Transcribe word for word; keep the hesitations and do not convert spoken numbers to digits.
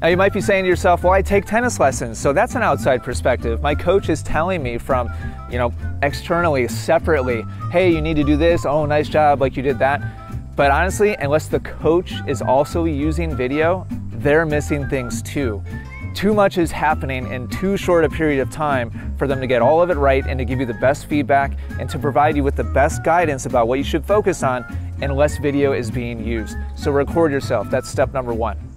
Now you might be saying to yourself, well, I take tennis lessons, so that's an outside perspective. My coach is telling me from, you know, externally, separately, hey, you need to do this, oh, nice job, like you did that. But honestly, unless the coach is also using video, they're missing things too. Too much is happening in too short a period of time for them to get all of it right and to give you the best feedback and to provide you with the best guidance about what you should focus on unless video is being used. So record yourself, that's step number one.